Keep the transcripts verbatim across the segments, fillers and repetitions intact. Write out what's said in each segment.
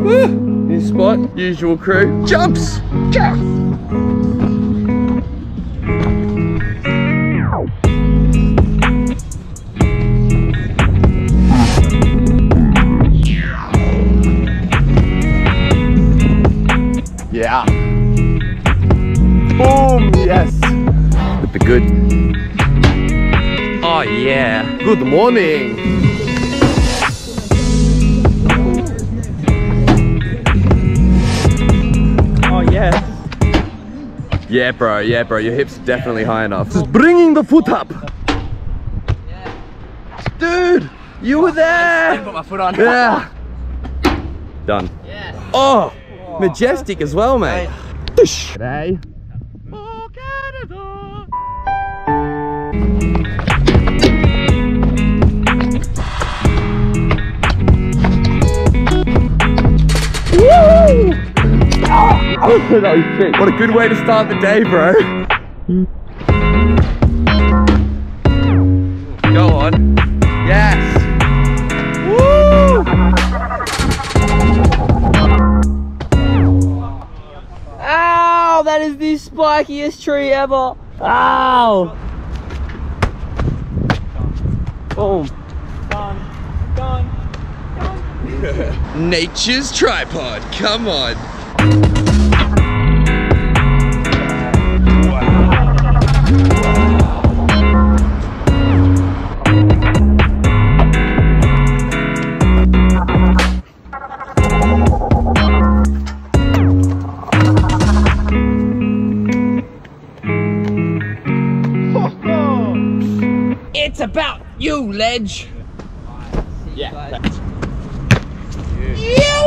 Woo! New spot, usual crew. Jumps! Jumps! Yeah. Boom, yes. With the good. Oh yeah. Good morning. Oh yeah. Yeah bro, yeah bro, your hips are definitely high enough. Just bringing the foot up. Dude, you were there. I put my foot on. Yeah. Done. Yeah. Oh. Majestic as well, mate. Hey. Oh, Canada. Woo! Oh, that was sick. What a good way to start the day, bro. Go on. Yes. That is the spikiest tree ever. Ow! Boom. Gone. Gone. Gone. Nature's tripod. Come on. It's about you, ledge. Yeah. You.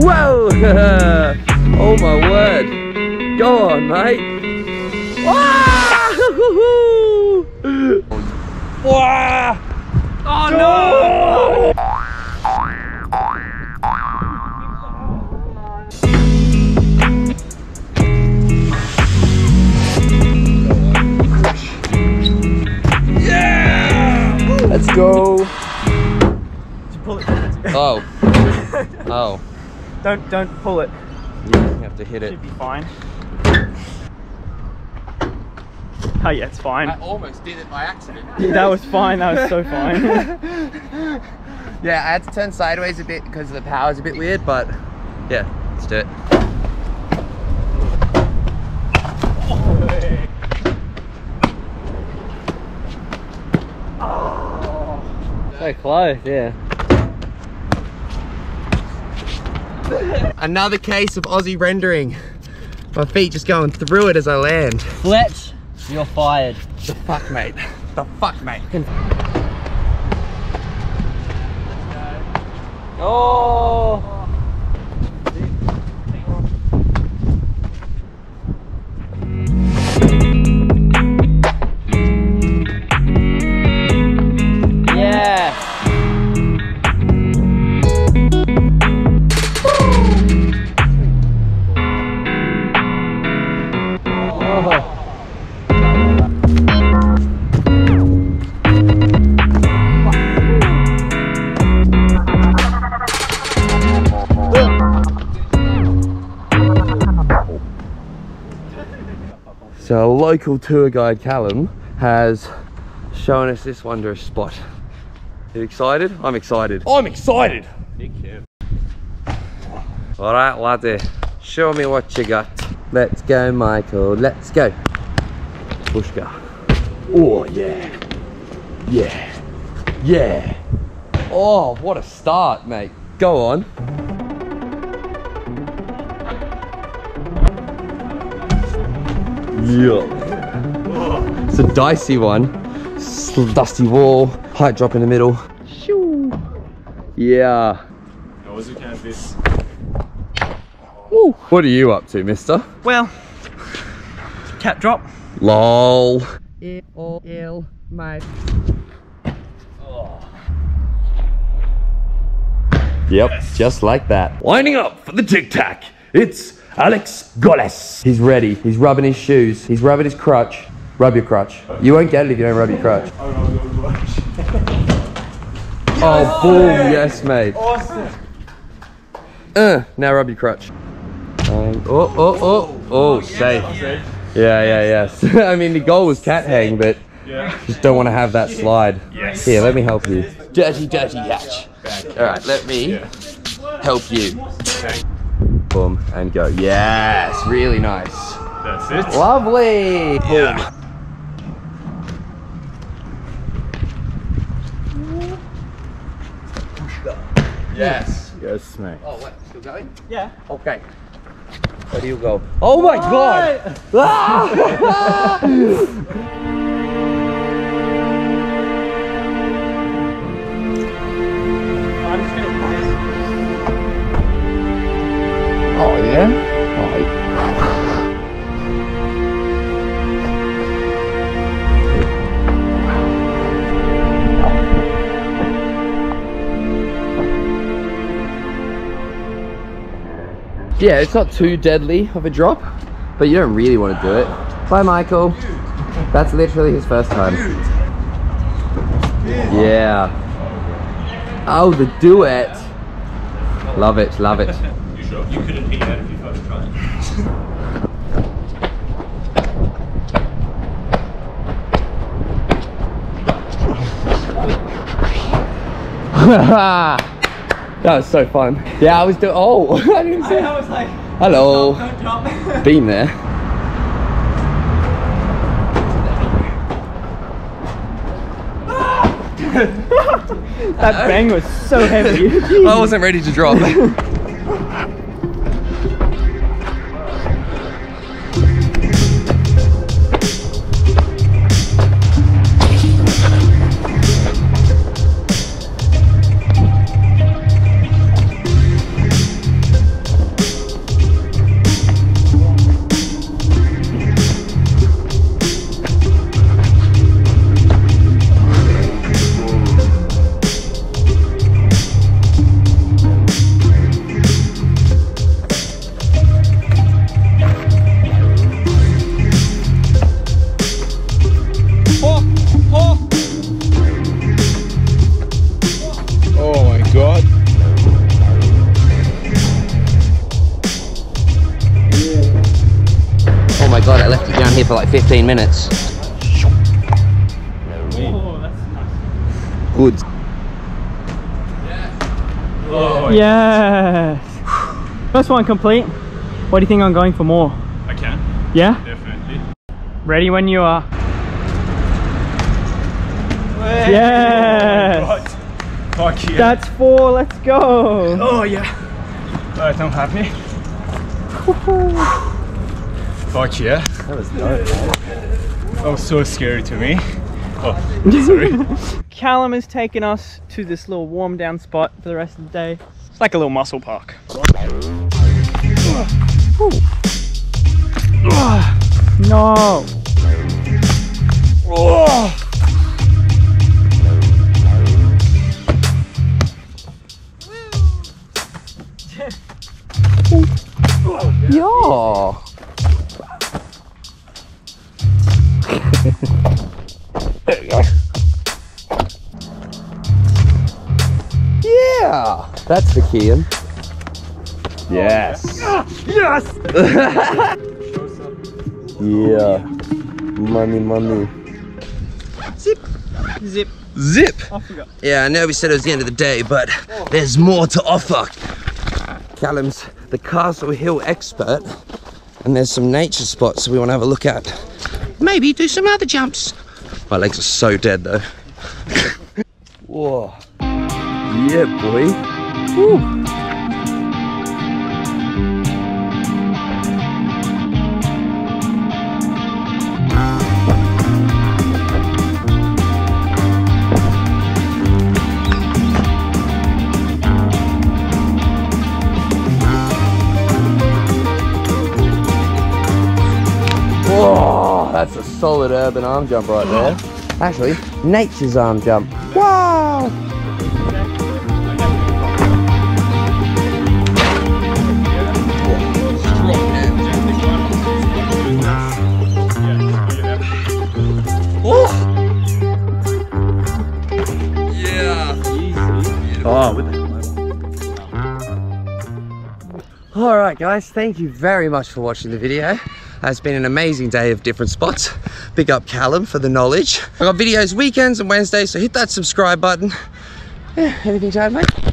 Whoa! Oh my word! Go on, mate. Ah! Wow. Oh no! Yeah! Let's go. Did you pull it? Oh. Oh. Don't don't pull it. Yeah, you have to hit it. Should be fine. Oh yeah, it's fine. I almost did it by accident. That was fine, that was so fine. Yeah, I had to turn sideways a bit because the power's a bit weird, but yeah, let's do it. Oh. So close, yeah. Another case of Aussie rendering. My feet just going through it as I land. Fletch. You're fired. The fuck, mate. The fuck, mate. Let's go. Oh! Yeah! Oh. So a local tour guide, Callum, has shown us this wondrous spot. You excited? I'm excited. I'm excited! Big hip. Alright laddie, show me what you got. Let's go Michael, let's go. Bushka. Oh yeah. Yeah. Yeah. Oh, what a start, mate. Go on. Yeah. It's a dicey one. Dusty wall, height drop in the middle. Shoo. Yeah. I was looking at this. Woo. What are you up to, mister? Well, cat drop. Lol. It all ill, mate. Oh. Yep, yes. Just like that. Lining up for the tic tac, it's Alex Goles. He's ready, he's rubbing his shoes, he's rubbing his crutch. Rub your crutch. You won't get it if you don't rub your crutch. Oh, boom, yes, mate. Awesome. Uh, now rub your crutch. And, oh, oh, oh, oh, safe. Yeah, yeah, yes. I mean, the goal was cat hang, but just don't want to have that slide. Yes. Here, let me help you. Dirty, dirty, catch. All right, let me help you. Boom, and go. Yes, really nice. That's it. Lovely. Yeah. Yes. Yes, mate. Oh, what? Still going? Yeah. Okay. Where do you go? Oh my God! Ah! Yeah, it's not too deadly of a drop, but you don't really want to do it. Bye, Michael. That's literally his first time. Yeah. Oh, the duet. Love it, love it. You sure? You couldn't hit that if you first tried. Ha! That was so fun. Yeah, I was doing. Oh, I didn't even see. I, I was like, hello. Don't drop, don't drop. Been there. That bang was so heavy. I wasn't ready to drop. For like fifteen minutes. Good. Yes. First one complete. What do you think I'm going for more? I can. Yeah? Definitely. Ready when you are. Wait. Yes. Oh fuck yeah. That's four. Let's go. Oh yeah. Alright, I'm happy. Fuck yeah. That was dope. That was so scary to me. Oh, sorry. Callum has taken us to this little warm down spot for the rest of the day. It's like a little muscle park. No. Yo. There we go. Yeah! That's the key in. Yes. Oh, yes! Yes! Yeah. Money, money. Zip. Zip. Zip. Off we go. Yeah, I know we said it was the end of the day, but oh, there's more to offer. Callum's the Castle Hill expert, and there's some nature spots we want to have a look at. Maybe do some other jumps. My legs are so dead though. Whoa. Yeah, boy. Woo. That's a solid urban arm jump right there. Actually, nature's arm jump. Wow! Oh! Yeah! Easy. Oh, with the wow. Alright guys, thank you very much for watching the video. It's been an amazing day of different spots. Big up Callum for the knowledge. I've got videos weekends and Wednesdays, so hit that subscribe button. Yeah, anything to add, mate?